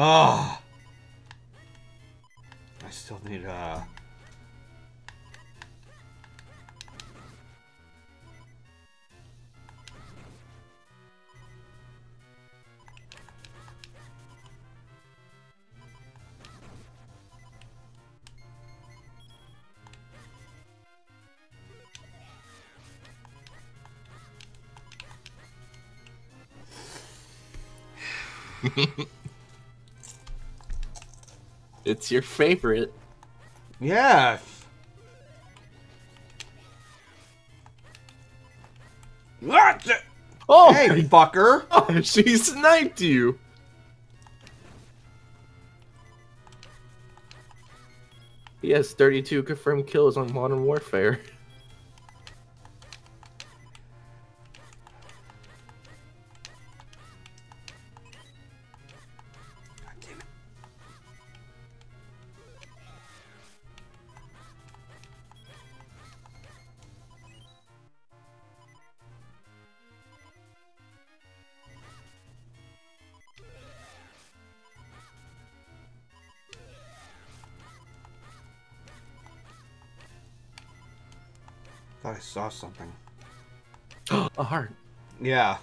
Ah! Oh. I still need It's your favorite. Yeah. What? Oh, hey, fucker! Oh, she sniped you. He has 32 confirmed kills on Modern Warfare. I saw something. A heart. Yeah.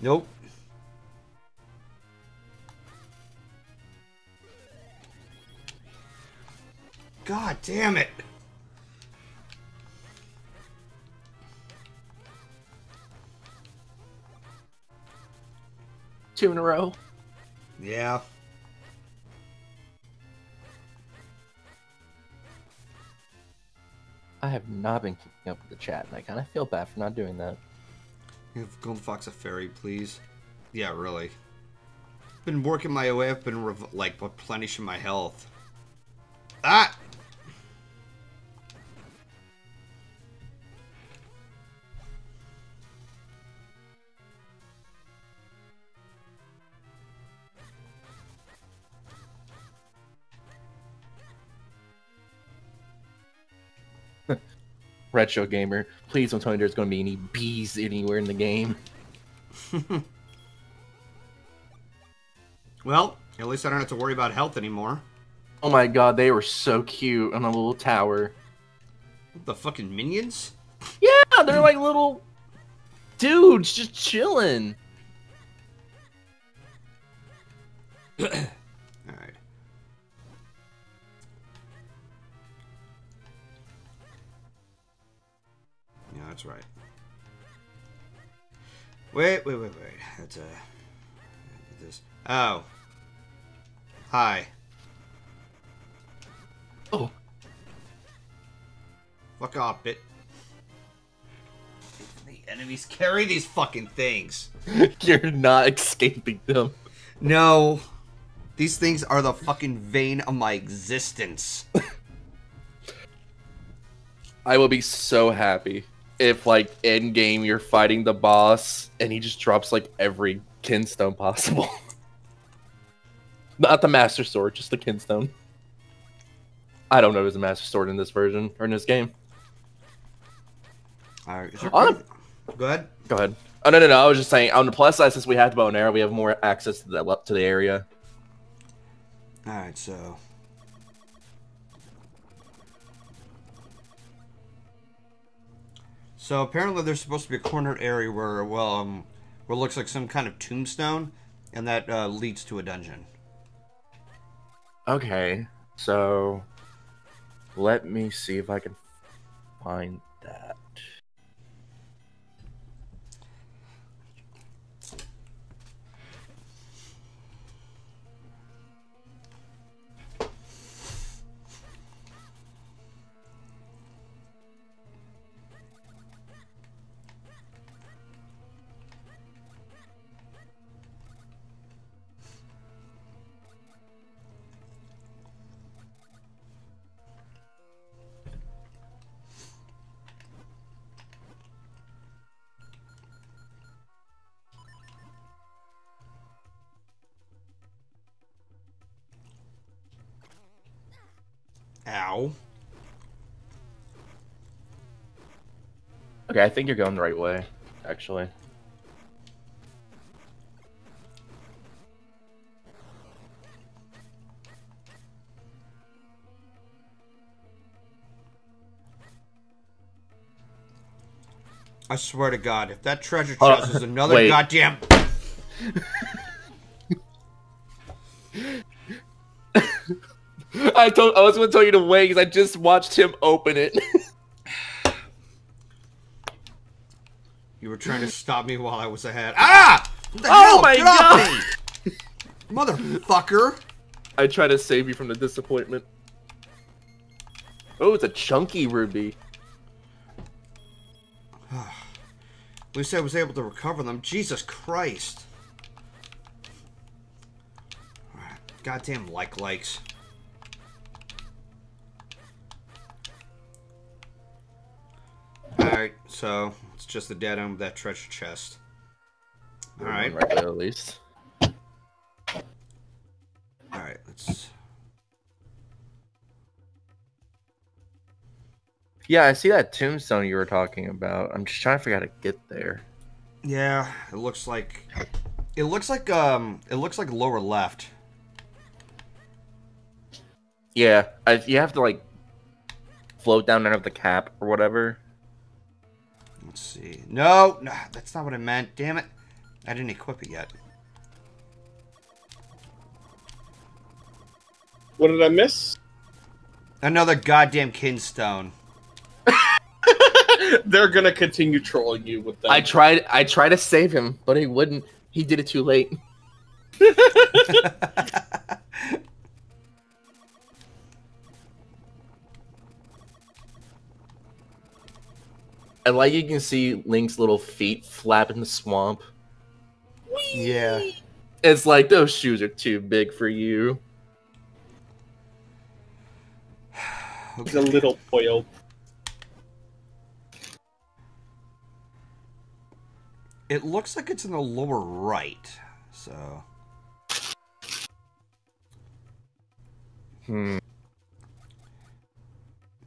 Nope. God damn it. Two in a row. Yeah. I have not been keeping up with the chat, and I kind of feel bad for not doing that. Give Golden Fox a fairy, please. Yeah, really. Been working my way up and like replenishing my health. Ah! Retro Gamer, please don't tell me there's going to be any bees anywhere in the game. Well, at least I don't have to worry about health anymore. Oh my god, they were so cute on a little tower. The fucking minions? Yeah, they're like little dudes just chilling. That's right. Wait. That's this. Oh. Hi. Oh. Fuck off, bit. The enemies carry these fucking things. You're not escaping them. No. These things are the fucking vein of my existence. I will be so happy if, like, end game, you're fighting the boss and he just drops like every Kinstone possible. Not the Master Sword, just the Kinstone. I don't know if there's a Master Sword in this version or in this game. Go ahead. Oh no! I was just saying on the plus side, since we have the bow and arrow, we have more access to the area. All right, so. So apparently there's supposed to be a cornered area where, well, where it looks like some kind of tombstone, and that leads to a dungeon. Okay, so let me see if I can find that. Ow. Okay, I think you're going the right way, actually. I swear to God, if that treasure chest is another goddamn... I was going to tell you to wait because I just watched him open it. You were trying to stop me while I was ahead. Ah! What the hell? My God! Get off me! Motherfucker! I try to save you from the disappointment. Oh, it's a chunky ruby. At least I was able to recover them. Jesus Christ. Goddamn likes. Alright, so it's just the dead end of that treasure chest. Alright. Right there, at least. Alright, let's... Yeah, I see that tombstone you were talking about. I'm just trying to figure out how to get there. Yeah, it looks like... It looks like lower left. Yeah, you have to, like, float down under the cap or whatever. Let's see. No, no, that's not what I meant. Damn it. I didn't equip it yet. What did I miss? Another goddamn Kinstone. They're gonna continue trolling you with that. I tried to save him, but he wouldn't. He did it too late. I like you can see Link's little feet flap in the swamp. Whee! Yeah. It's like, those shoes are too big for you. He's a little boy. It looks like it's in the lower right, so... Hmm.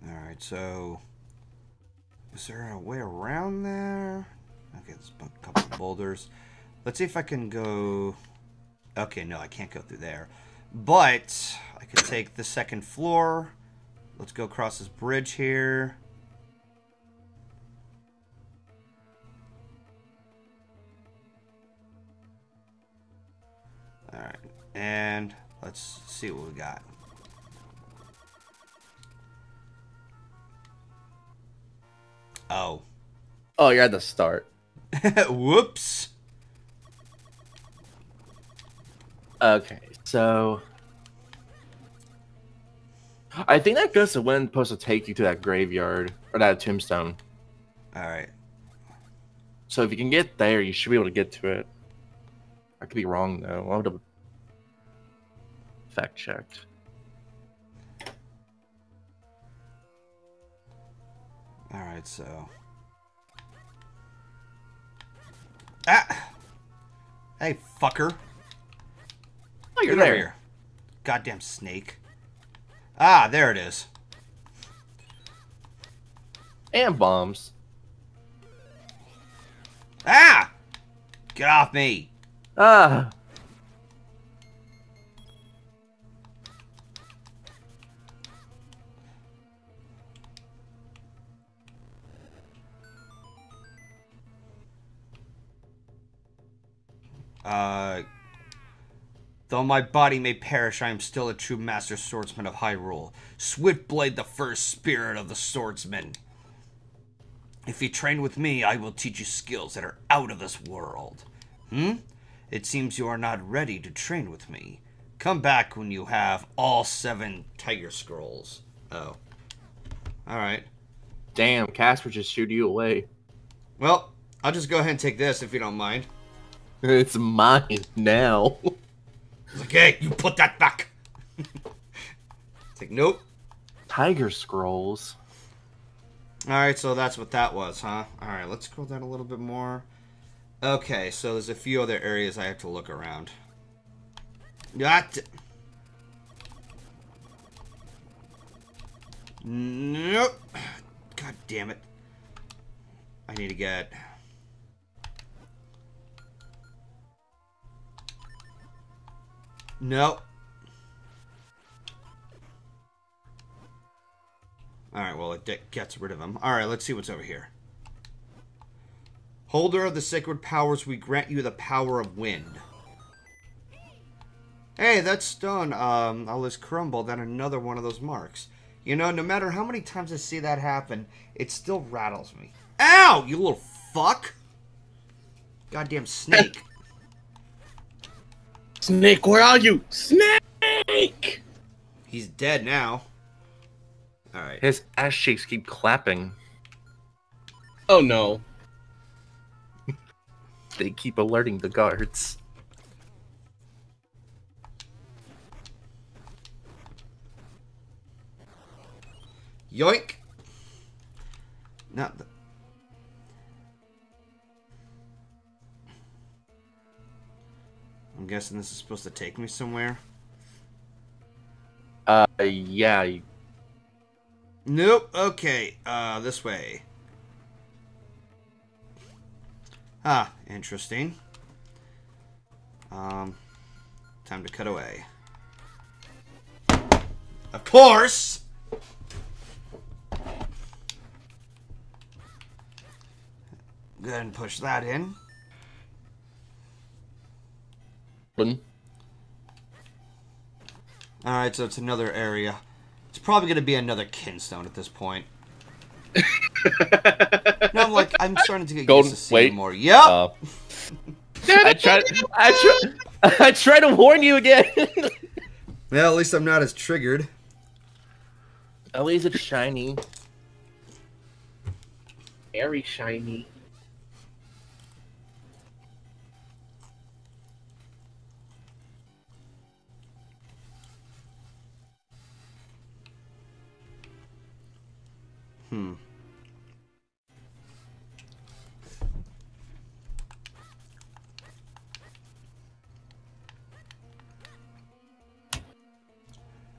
Alright, so... Is there a way around there? Okay, there's a couple of boulders. Let's see if I can go... Okay, no, I can't go through there. But I can take the second floor. Let's go across this bridge here. Alright, and let's see what we got. Oh. Oh, you're at the start. Whoops. Okay, so... I think that gust of wind supposed to take you to that graveyard, or that tombstone. Alright. So if you can get there, you should be able to get to it. I could be wrong, though. I would have fact-checked. Alright, so... Ah! Hey, fucker. Oh, you're there. Here. Goddamn snake. Ah, there it is. And bombs. Ah! Get off me! Ah! Though my body may perish, I am still a true master swordsman of Hyrule. Swiftblade, the first spirit of the swordsman. If you train with me, I will teach you skills that are out of this world. Hmm? It seems you are not ready to train with me. Come back when you have all 7 tiger scrolls. Oh. Alright. Damn, Castor just shooed you away. Well, I'll just go ahead and take this if you don't mind. It's mine now. It's like, hey, you put that back. It's like, nope. Tiger scrolls. Alright, so that's what that was, huh? Alright, let's scroll down a little bit more. Okay, so there's a few other areas I have to look around. Got. Nope. God damn it. I need to get... No. Alright, well, it gets rid of him. Alright, let's see what's over here. Holder of the sacred powers, we grant you the power of wind. Hey, that's done. I'll just crumble. Then another one of those marks. You know, no matter how many times I see that happen, it still rattles me. Ow! You little fuck! Goddamn snake. Snake, where are you? Snake! He's dead now. Alright. His ass cheeks keep clapping. Oh no. They keep alerting the guards. Yoink! Not the... I'm guessing this is supposed to take me somewhere. Yeah. Nope, okay. This way. Ah, interesting. Time to cut away. Of course! Go ahead and push that in. Alright, so it's another area. It's probably going to be another Kinstone at this point. No, I'm starting to get used to seeing more. Yep! I tried to warn you again! Well, at least I'm not as triggered. At least it's shiny. Very shiny. Hmm.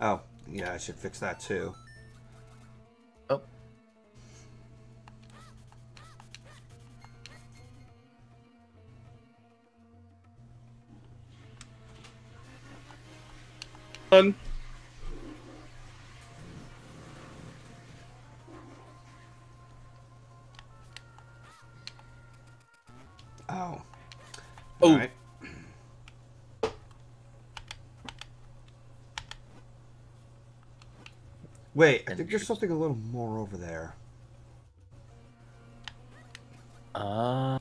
Oh, yeah, I should fix that too. Oh. Oh. Oh. Right. Wait, I think there's something a little more over there. Oh,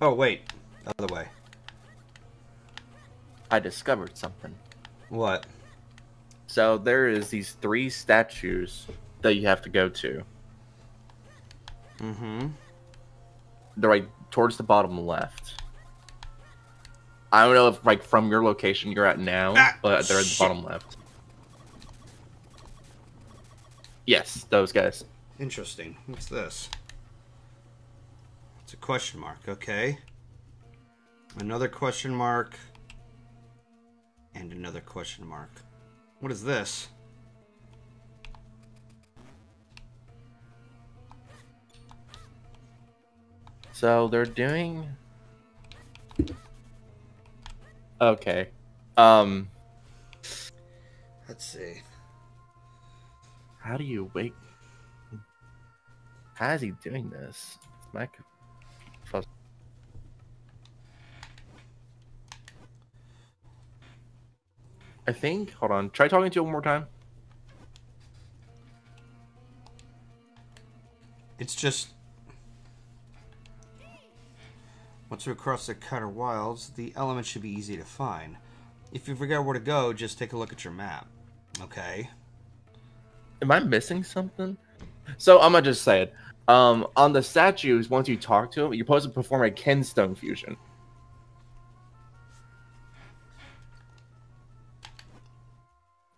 wait. The other way. I discovered something. What? So there is these 3 statues that you have to go to. Mm-hmm. They're right towards the bottom left. I don't know if from your location you're at now, but they're at the bottom left. Yes, those guys. Interesting. What's this? It's a question mark, okay. Another question mark. And another question mark. What is this? So they're doing... Okay. Let's see. How do you wake... How is he doing this? Mike... I think... Hold on. Try talking to him one more time. It's just... Once you're across the Castor Wilds, the elements should be easy to find. If you forget where to go, just take a look at your map. Okay. Am I missing something? So I'm gonna just say it. On the statues, once you talk to them, you're supposed to perform a Kinstone fusion.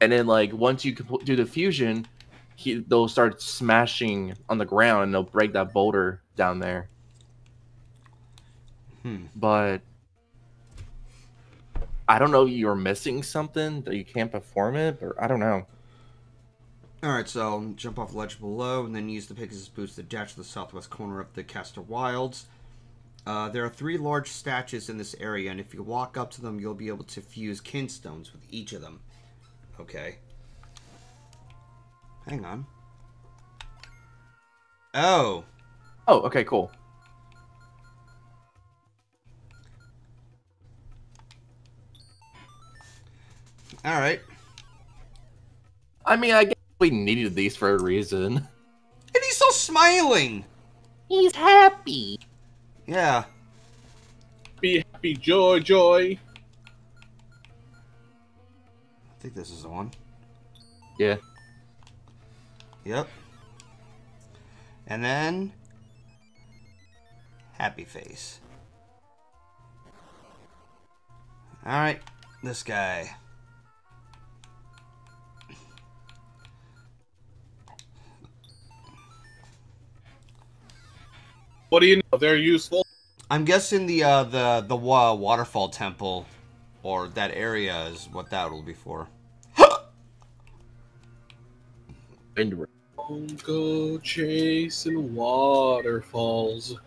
And then, once you do the fusion, they'll start smashing on the ground and they'll break that boulder down there. But I don't know if you're missing something that you can't perform it, or I don't know. Alright, so I'll jump off the ledge below and then use the Pegasus boots to dash to the southwest corner of the Castor Wilds. There are 3 large statues in this area, and if you walk up to them, you'll be able to fuse Kinstones with each of them. Okay. Hang on. Oh. Oh, okay, cool. All right. I mean, I guess we needed these for a reason. And he's still smiling. He's happy. Yeah. Be happy, joy, joy. I think this is the one. Yeah. Yep. And then... happy face. Alright, this guy. What do you know? They're useful. I'm guessing the waterfall temple, or that area, is what that will be for. Don't go chasing waterfalls.